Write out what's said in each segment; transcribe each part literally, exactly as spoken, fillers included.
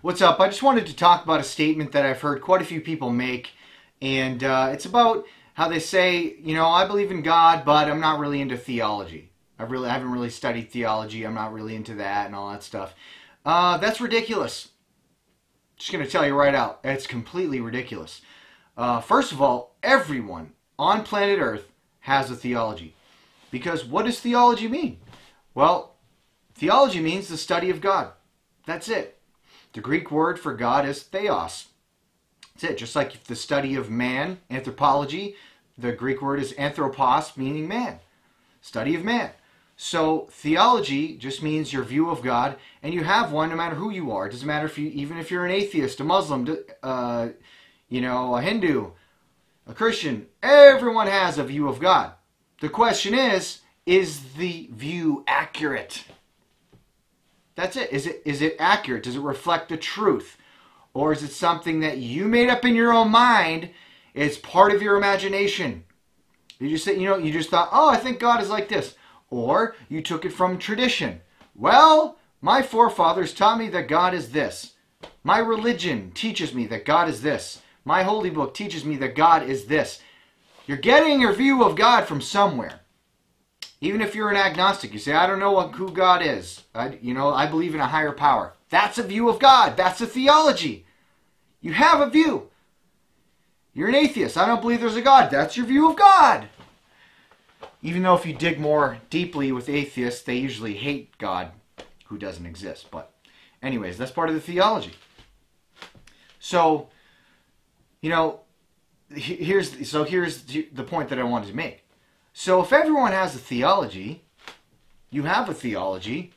What's up? I just wanted to talk about a statement that I've heard quite a few people make, and uh, it's about how they say, you know, I believe in God, but I'm not really into theology. I really I haven't really studied theology. I'm not really into that and all that stuff. Uh, that's ridiculous. Just going to tell you right out. It's completely ridiculous. Uh, first of all, everyone on planet Earth has a theology. Because what does theology mean? Well, theology means the study of God. That's it. The Greek word for God is theos. That's it. Just like the study of man, anthropology, the Greek word is anthropos, meaning man. Study of man. So theology just means your view of God, and you have one no matter who you are. It doesn't matter if you, even if you're an atheist, a Muslim, uh, you know, a Hindu, a Christian. Everyone has a view of God. The question is, is the view accurate? That's it. Is it is it accurate? Does it reflect the truth? Or is it something that you made up in your own mind? It's part of your imagination. You just said, you know, you just thought, oh, I think God is like this. Or you took it from tradition. Well, my forefathers taught me that God is this. My religion teaches me that God is this. My holy book teaches me that God is this. You're getting your view of God from somewhere. Even if you're an agnostic, you say, I don't know what, who God is. I, you know, I believe in a higher power. That's a view of God. That's a theology. You have a view. You're an atheist. I don't believe there's a God. That's your view of God. Even though if you dig more deeply with atheists, they usually hate God who doesn't exist. But anyways, that's part of the theology. So, you know, here's, so here's the point that I wanted to make. So if everyone has a theology, you have a theology,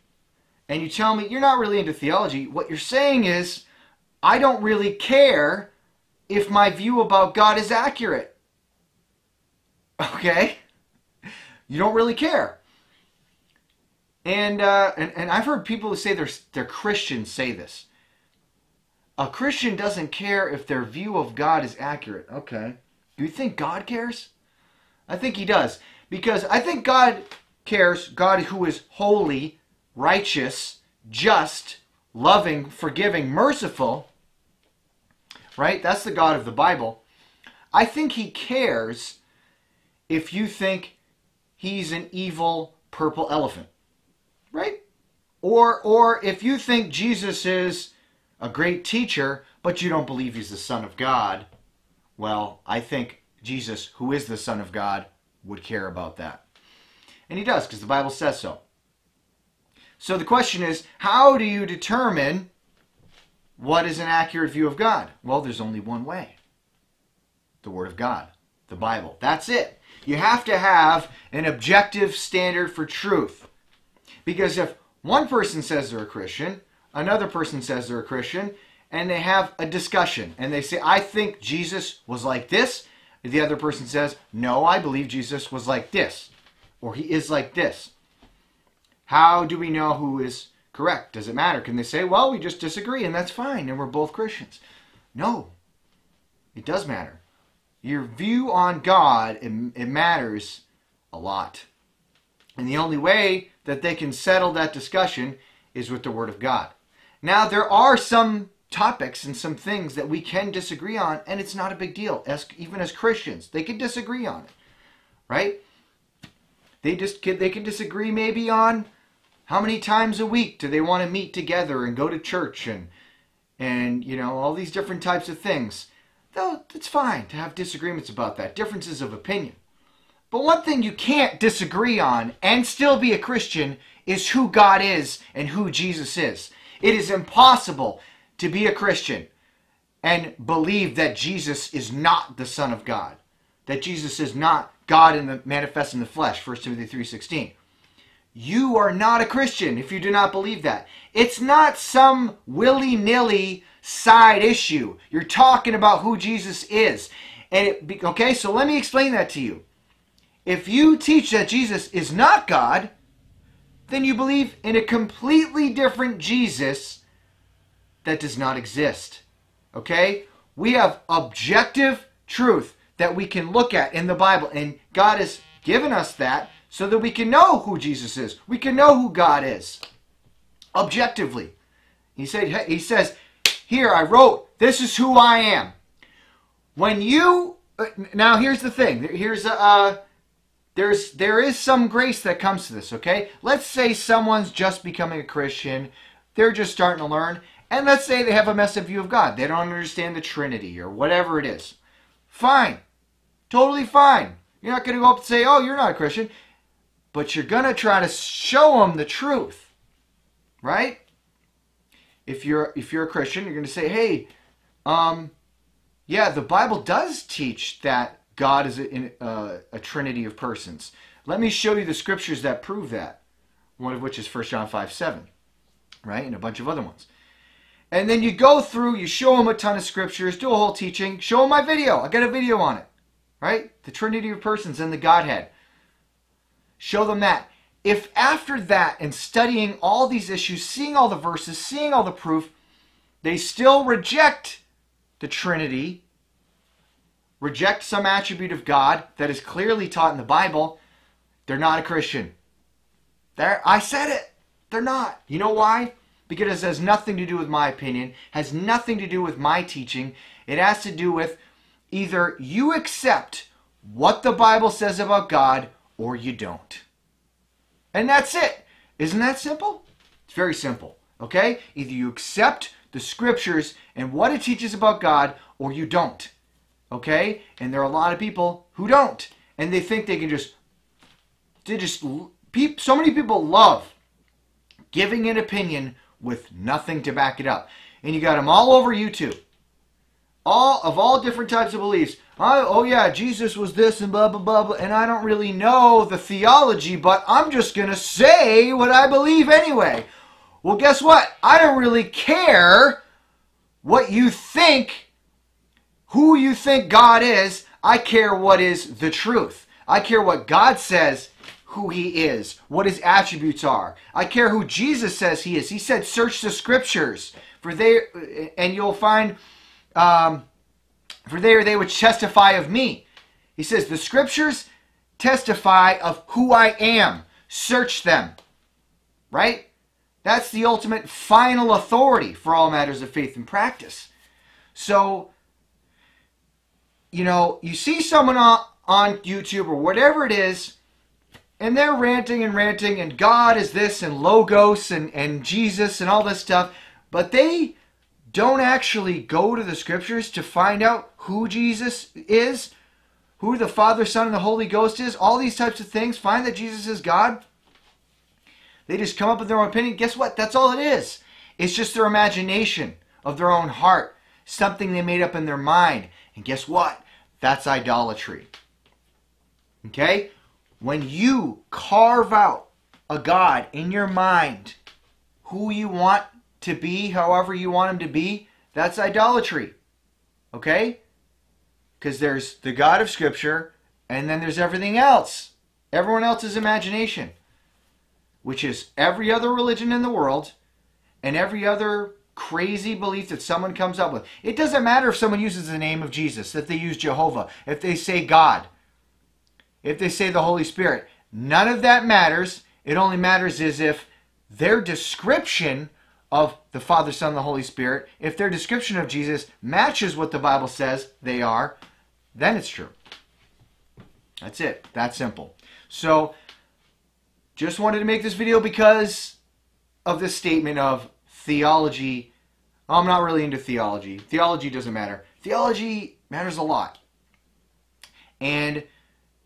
and you tell me you're not really into theology, what you're saying is, I don't really care if my view about God is accurate. Okay? You don't really care. And, uh, and, and I've heard people who say they're, they're Christians say this. A Christian doesn't care if their view of God is accurate. Okay. Do you think God cares? I think he does. Because I think God cares. God who is holy, righteous, just, loving, forgiving, merciful. Right? That's the God of the Bible. I think he cares if you think he's an evil purple elephant, right? Or, or if you think Jesus is a great teacher, but you don't believe he's the Son of God, well, I think Jesus, who is the Son of God, would care about that. And he does, because the Bible says so. So the question is, how do you determine what is an accurate view of God? Well, there's only one way. The Word of God, the Bible. That's it. You have to have an objective standard for truth. Because if one person says they're a Christian, another person says they're a Christian, and they have a discussion, and they say, I think Jesus was like this. The other person says, no, I believe Jesus was like this, or he is like this. How do we know who is correct? Does it matter? Can they say, well, we just disagree, and that's fine, and we're both Christians? No, it does matter. Your view on God, it, it matters a lot. And the only way that they can settle that discussion is with the Word of God. Now, there are some topics and some things that we can disagree on, and it's not a big deal. As, even as Christians, they can disagree on it, right? They just can, they can disagree maybe on how many times a week do they want to meet together and go to church and, and you know, all these different types of things. Though it's fine to have disagreements about that, differences of opinion. But one thing you can't disagree on and still be a Christian is who God is and who Jesus is. It is impossible to be a Christian and believe that Jesus is not the Son of God, that Jesus is not God in the manifest in the flesh, First Timothy three sixteen. You are not a Christian if you do not believe that. It's not some willy-nilly side issue. You're talking about who Jesus is. And it, okay, so let me explain that to you. If you teach that Jesus is not God, then you believe in a completely different Jesus that does not exist. Okay? We have objective truth that we can look at in the Bible, and God has given us that so that we can know who Jesus is. We can know who God is objectively. He said, he says, Here, I wrote, this is who I am. When you, now here's the thing, here's a, uh, there's, there is some grace that comes to this, okay? Let's say someone's just becoming a Christian, they're just starting to learn, and let's say they have a messed up view of God, they don't understand the Trinity or whatever it is. Fine, totally fine. You're not going to go up and say, oh, you're not a Christian, but you're going to try to show them the truth, right? If you're, if you're a Christian, you're going to say, hey, um, yeah, the Bible does teach that God is a, a, a trinity of persons. Let me show you the scriptures that prove that, one of which is First John five seven, right, and a bunch of other ones. And then you go through, you show them a ton of scriptures, do a whole teaching, show them my video. I got a video on it, right? The Trinity of Persons and the Godhead. Show them that. If after that and studying all these issues, seeing all the verses, seeing all the proof, they still reject the Trinity, reject some attribute of God that is clearly taught in the Bible, they're not a Christian. They're, I said it. They're not. You know why? Because it has nothing to do with my opinion, has nothing to do with my teaching. It has to do with either you accept what the Bible says about God or you don't. And that's it. Isn't that simple? It's very simple, okay? Either you accept the scriptures and what it teaches about God or you don't, okay? And there are a lot of people who don't. And they think they can just, they just, so many people love giving an opinion with nothing to back it up. And you got them all over YouTube. All of all different types of beliefs. I, oh yeah, Jesus was this and blah, blah, blah, blah, and I don't really know the theology, but I'm just going to say what I believe anyway. Well, guess what? I don't really care what you think, who you think God is. I care what is the truth. I care what God says, who he is, what his attributes are. I care who Jesus says he is. He said, search the scriptures, for they, and you'll find, um, for there they would testify of me. He says, the scriptures testify of who I am. Search them, right? That's the ultimate final authority for all matters of faith and practice. So, you know, you see someone on, on YouTube or whatever it is, and they're ranting and ranting, and God is this, and Logos, and, and Jesus, and all this stuff. But they don't actually go to the scriptures to find out who Jesus is, who the Father, Son, and the Holy Ghost is, all these types of things, find that Jesus is God. They just come up with their own opinion. Guess what? That's all it is. It's just their imagination of their own heart, something they made up in their mind. And guess what? That's idolatry. Okay? When you carve out a God in your mind, who you want to be, however you want him to be, that's idolatry, okay? Because there's the God of Scripture, and then there's everything else. Everyone else's imagination, which is every other religion in the world and every other crazy belief that someone comes up with. It doesn't matter if someone uses the name of Jesus, if they use Jehovah, if they say God, if they say the Holy Spirit, none of that matters. It only matters is if their description of the Father, Son, and the Holy Spirit, if their description of Jesus matches what the Bible says they are, then it's true. That's it. That's simple. So, just wanted to make this video because of this statement of theology. I'm not really into theology. Theology doesn't matter. Theology matters a lot. And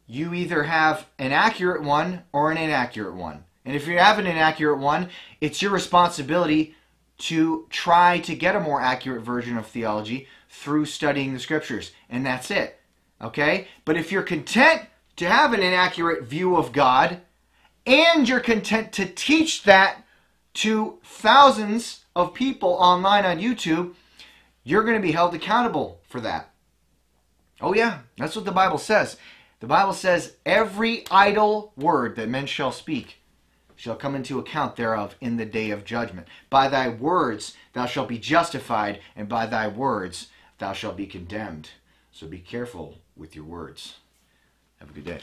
you either have an accurate one or an inaccurate one. And if you have an inaccurate one, it's your responsibility to try to get a more accurate version of theology through studying the scriptures. And that's it. Okay? But if you're content to have an inaccurate view of God, and you're content to teach that to thousands of people online on YouTube, you're going to be held accountable for that. Oh yeah, that's what the Bible says. The Bible says, every idle word that men shall speak shall come into account thereof in the day of judgment. By thy words thou shalt be justified, and by thy words thou shalt be condemned. So be careful with your words. Have a good day.